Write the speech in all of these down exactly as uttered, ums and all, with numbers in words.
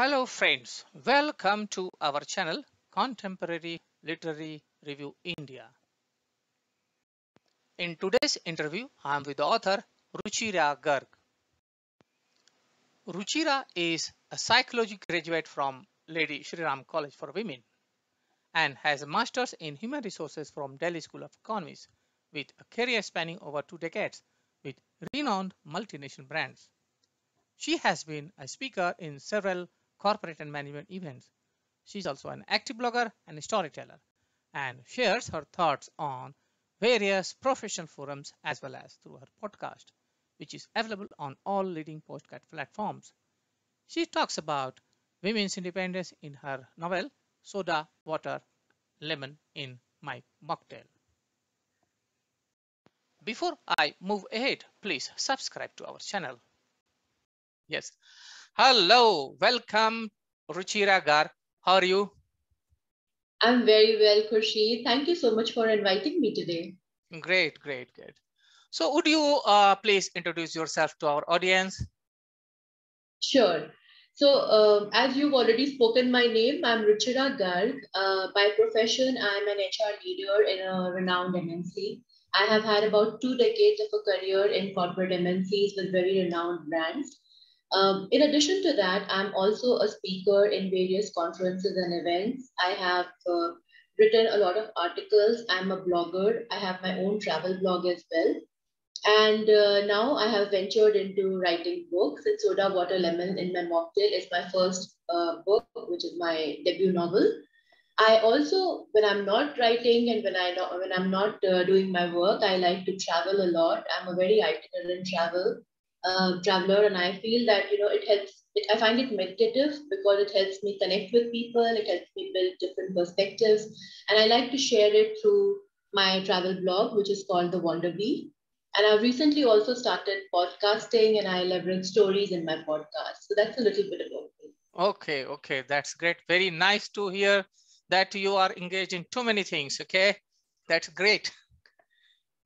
Hello friends, welcome to our channel Contemporary Literary Review India. In today's interview, I am with author Ruchira Garg. Ruchira is a psychology graduate from Lady Shriram College for Women and has a master's in human resources from Delhi School of Economics with a career spanning over two decades with renowned multinational brands. She has been a speaker in several corporate and management events. She is also an active blogger and a storyteller and shares her thoughts on various professional forums as well as through her podcast, which is available on all leading podcast platforms. She talks about women's independence in her novel Soda, Water, Lemon in My Mocktail. Before I move ahead, please subscribe to our channel. Yes. Hello. Welcome, Ruchira Garg. How are you? I'm very well, Khurshid. Thank you so much for inviting me today. Great, great, great. So would you uh, please introduce yourself to our audience? Sure. So uh, as you've already spoken my name, I'm Ruchira Garg. Uh, by profession, I'm an H R leader in a renowned M N C. I have had about two decades of a career in corporate M N Cs with very renowned brands. Um, in addition to that, I'm also a speaker in various conferences and events. I have uh, written a lot of articles. I'm a blogger. I have my own travel blog as well. And uh, now I have ventured into writing books. It's Soda, Water, Lemon in My Mocktail. It's my first uh, book, which is my debut novel. I also, when I'm not writing and when, I not, when I'm not uh, doing my work, I like to travel a lot. I'm a very itinerant travel. Uh, traveler, and I feel that, you know, it helps, it, I find it meditative because it helps me connect with people, it helps me build different perspectives, and I like to share it through my travel blog, which is called The Wander Bee. And I've recently also started podcasting, and I leverage stories in my podcast. So that's a little bit about me. Okay, okay, that's great. Very nice to hear that you are engaged in too many things, okay? That's great.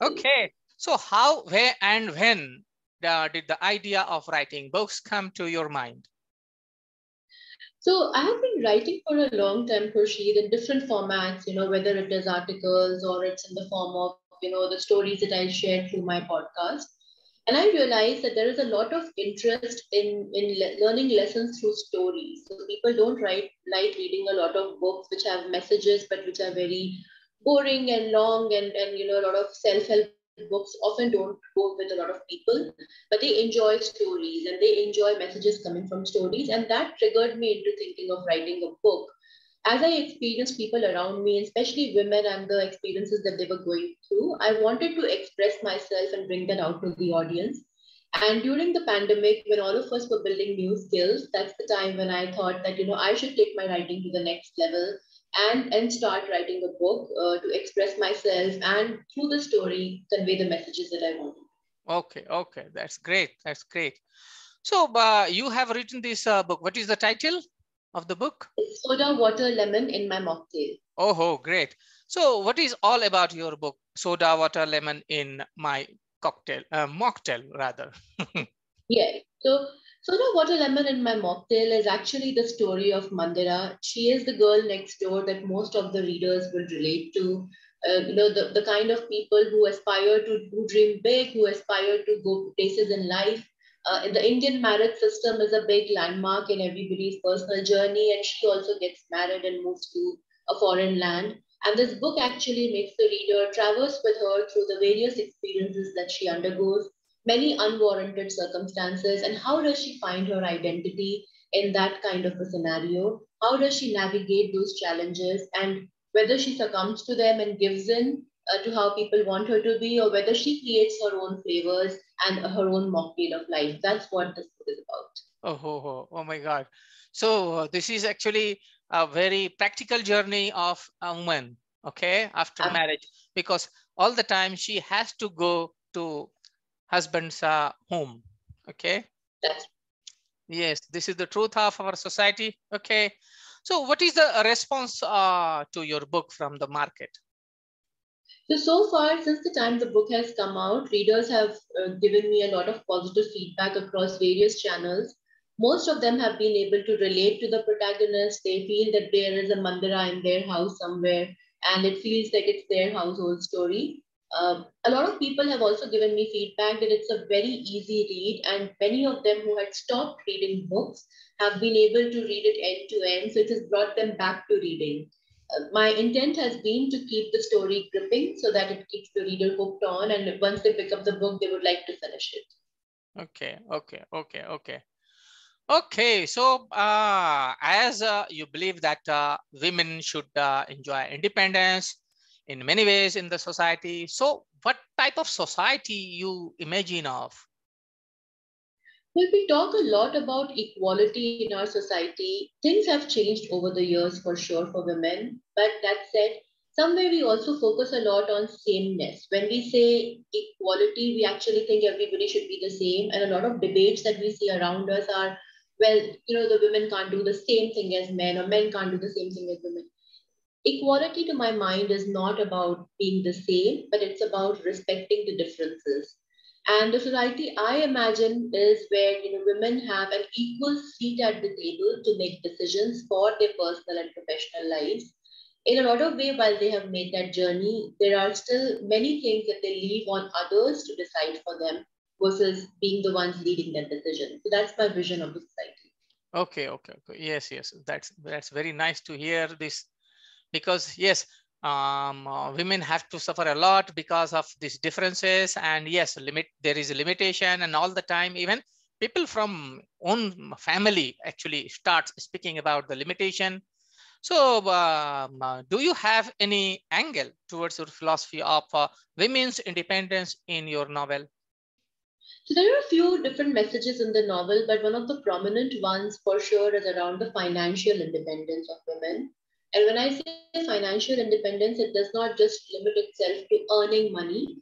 Okay, so how, where, and when Uh, did the idea of writing books come to your mind? So I have been writing for a long time, Khurshid, in different formats, you know, whether it is articles or it's in the form of, you know, the stories that I share through my podcast. And I realized that there is a lot of interest in, in le learning lessons through stories. So people don't write, like reading a lot of books which have messages, but which are very boring and long and, and you know, a lot of self-help books often don't go with a lot of people, but they enjoy stories and they enjoy messages coming from stories. And that triggered me into thinking of writing a book. As I experienced people around me, especially women and the experiences that they were going through, I wanted to express myself and bring that out to the audience. And during the pandemic, when all of us were building new skills, that's the time when I thought that, you know, I should take my writing to the next level and, and start writing a book uh, to express myself and through the story, convey the messages that I want. Okay, okay. That's great. That's great. So uh, you have written this uh, book. What is the title of the book? It's Soda, Water, Lemon in My Mocktail. Oh, oh, great. So what is all about your book, Soda, Water, Lemon in My Cocktail, uh, Mocktail rather? Yeah. So Soda, Water, Lemon in My Mocktail is actually the story of Mandira. She is the girl next door that most of the readers will relate to. Uh, you know, the, the kind of people who aspire to who dream big, who aspire to go places in life. Uh, the Indian marriage system is a big landmark in everybody's personal journey, and she also gets married and moves to a foreign land. And this book actually makes the reader traverse with her through the various experiences that she undergoes, many unwarranted circumstances, and how does she find her identity in that kind of a scenario? How does she navigate those challenges, and whether she succumbs to them and gives in uh, to how people want her to be, or whether she creates her own flavors and her own mocktail of life. That's what this book is about. Oh, oh, oh, oh my God. So uh, this is actually a very practical journey of a woman, okay, after uh, marriage, because all the time she has to go to husbands are home, okay? Yes. Yes, this is the truth of our society, okay? So what is the response uh, to your book from the market? So, so far, since the time the book has come out, readers have uh, given me a lot of positive feedback across various channels. Most of them have been able to relate to the protagonist. They feel that there is a mandira in their house somewhere, and it feels like it's their household story. Uh, a lot of people have also given me feedback that it's a very easy read, and many of them who had stopped reading books have been able to read it end to end, so it has brought them back to reading. Uh, my intent has been to keep the story gripping so that it keeps the reader hooked on, and once they pick up the book, they would like to finish it. Okay, okay, okay, okay. Okay, so uh, as uh, you believe that uh, women should uh, enjoy independence in many ways in the society, so what type of society you imagine of? Well, we talk a lot about equality in our society. Things have changed over the years for sure for women, but that said, somewhere we also focus a lot on sameness. When we say equality, we actually think everybody should be the same, and a lot of debates that we see around us are, well, you know, the women can't do the same thing as men, or men can't do the same thing as women. Equality, to my mind, is not about being the same, but it's about respecting the differences. And the society I imagine is where, you know, women have an equal seat at the table to make decisions for their personal and professional lives. In a lot of ways, while they have made that journey, there are still many things that they leave on others to decide for them versus being the ones leading that decision. So that's my vision of the society. Okay, okay, okay. Yes, yes. That's, that's very nice to hear this. Because yes, um, uh, women have to suffer a lot because of these differences, and yes, limit there is a limitation, and all the time, even people from own family actually starts speaking about the limitation. So, um, uh, do you have any angle towards your philosophy of uh, women's independence in your novel? So there are a few different messages in the novel, but one of the prominent ones for sure is around the financial independence of women. And when I say financial independence, it does not just limit itself to earning money,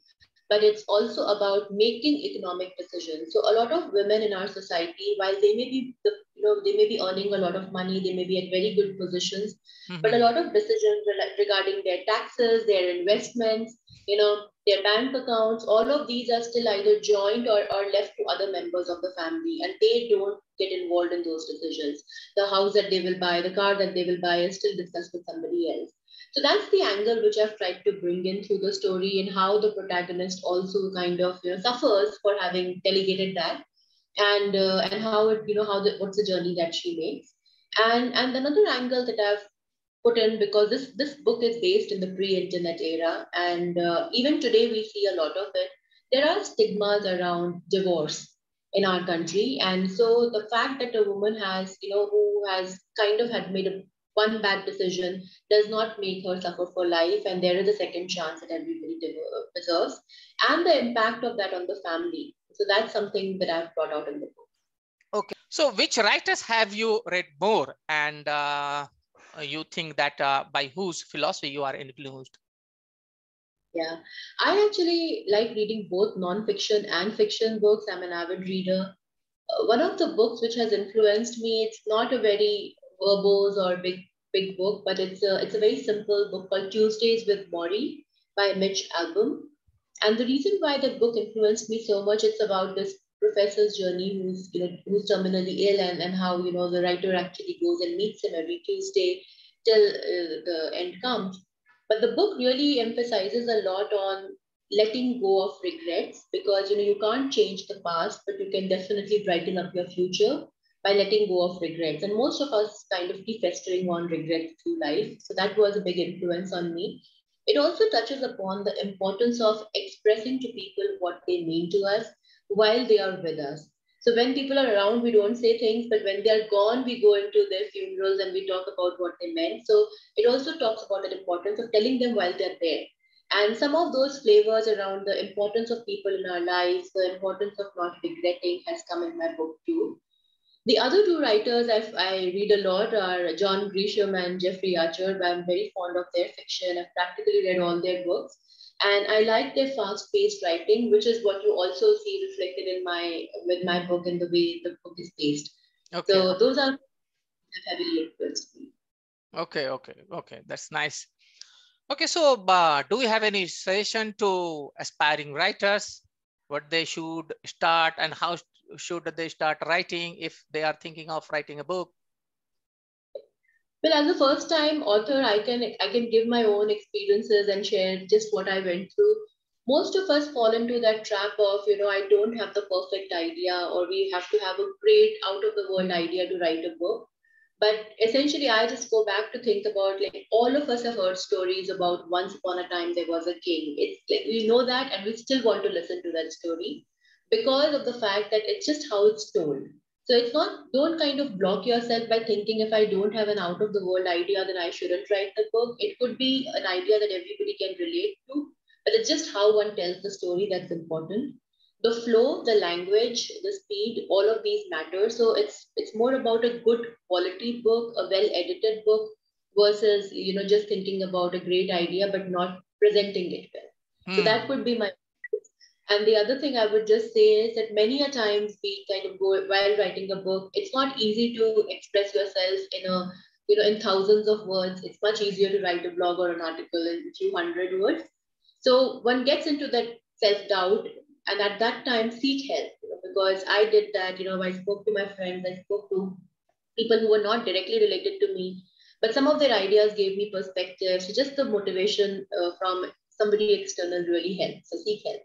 but it's also about making economic decisions. So a lot of women in our society, while they may be, the, you know, they may be earning a lot of money, they may be at very good positions, mm-hmm. but a lot of decisions regarding their taxes, their investments, you know, their bank accounts, all of these are still either joined or are left to other members of the family, and they don't get involved in those decisions. The house that they will buy, the car that they will buy is still discussed with somebody else. So that's the angle which I've tried to bring in through the story, and how the protagonist also kind of, you know, suffers for having delegated that, and uh, and how it, you know, how the, what's the journey that she makes. And and another angle that I've put in, because this this book is based in the pre-internet era, and uh, even today we see a lot of it. There are stigmas around divorce in our country, and so the fact that a woman has, you know, who has kind of had made a one bad decision does not make her suffer for life, and there is a second chance that everybody deserves, and the impact of that on the family. So that's something that I've brought out in the book. Okay. So which writers have you read more, and uh, you think that uh, by whose philosophy you are influenced? Yeah, I actually like reading both non-fiction and fiction books. I'm an avid reader. Uh, one of the books which has influenced me, it's not a very verbose or big big book, but it's a, it's a very simple book called Tuesdays with Morrie by Mitch Albom. And the reason why that book influenced me so much, it's about this professor's journey who's, you know, who's terminally ill, and, and how, you know, the writer actually goes and meets him every Tuesday till uh, the end comes. But the book really emphasizes a lot on letting go of regrets, because, you know, you can't change the past, but you can definitely brighten up your future by letting go of regrets. And most of us kind of keep festering on regrets through life. So that was a big influence on me. It also touches upon the importance of expressing to people what they mean to us while they are with us. So when people are around, we don't say things, but when they are gone, we go into their funerals and we talk about what they meant. So it also talks about the importance of telling them while they're there. And some of those flavors around the importance of people in our lives, the importance of not regretting, has come in my book too. The other two writers I've, I read a lot are John Grisham and Jeffrey Archer, but I'm very fond of their fiction. I've practically read all their books. And I like their fast-paced writing, which is what you also see reflected in my, with my book, in the way the book is paced. Okay. So those are heavily influenced me. Okay, okay, okay. That's nice. Okay, so uh, do you have any suggestion to aspiring writers, what they should start and how should they start writing if they are thinking of writing a book? Well, as a first time author, I can, I can give my own experiences and share just what I went through. Most of us fall into that trap of, you know, I don't have the perfect idea, or we have to have a great out of the world idea to write a book. But essentially, I just go back to think about, like, all of us have heard stories about once upon a time there was a king. It's like we know that and we still want to listen to that story because of the fact that it's just how it's told. So it's not, don't kind of block yourself by thinking if I don't have an out of the world idea, then I shouldn't write the book. It could be an idea that everybody can relate to, but it's just how one tells the story that's important. The flow, the language, the speed, all of these matter. So it's it's more about a good quality book, a well-edited book, versus, you know, just thinking about a great idea but not presenting it well. Mm. So that would be my advice. And the other thing I would just say is that many a times we kind of go while writing a book, it's not easy to express yourself in a, you know, in thousands of words. It's much easier to write a blog or an article in a few hundred words. So one gets into that self-doubt. And at that time, seek help, you know, because I did that. You know, I spoke to my friends, I spoke to people who were not directly related to me, but some of their ideas gave me perspective. So just the motivation uh, from somebody external really helps. So seek help.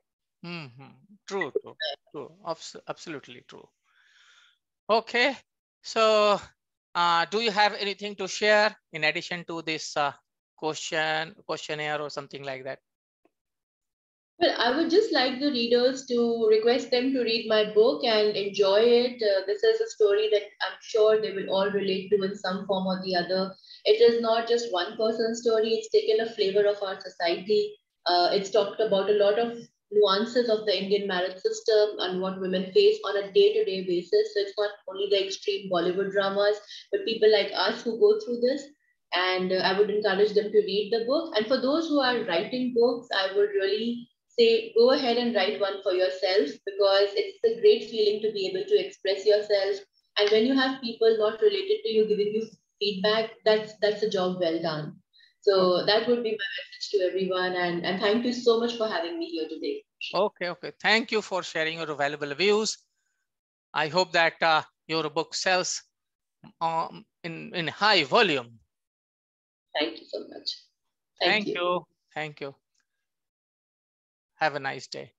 Mm-hmm. True, true, true. Abs- absolutely true. Okay. So uh, do you have anything to share in addition to this uh, question, questionnaire or something like that? Well, I would just like the readers to request them to read my book and enjoy it. Uh, this is a story that I'm sure they will all relate to in some form or the other. It is not just one person's story. It's taken a flavor of our society. Uh, it's talked about a lot of nuances of the Indian marriage system and what women face on a day-to-day basis. So it's not only the extreme Bollywood dramas, but people like us who go through this. And uh, I would encourage them to read the book. And for those who are writing books, I would really say, go ahead and write one for yourself, because it's a great feeling to be able to express yourself. And when you have people not related to you giving you feedback, that's that's a job well done. So that would be my message to everyone. And, and thank you so much for having me here today. Okay, okay. Thank you for sharing your valuable views. I hope that uh, your book sells um, in, in high volume. Thank you so much. Thank, thank you. you. Thank you. Have a nice day.